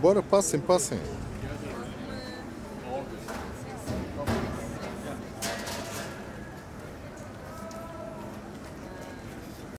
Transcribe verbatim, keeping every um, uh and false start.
Bora, passem, passem.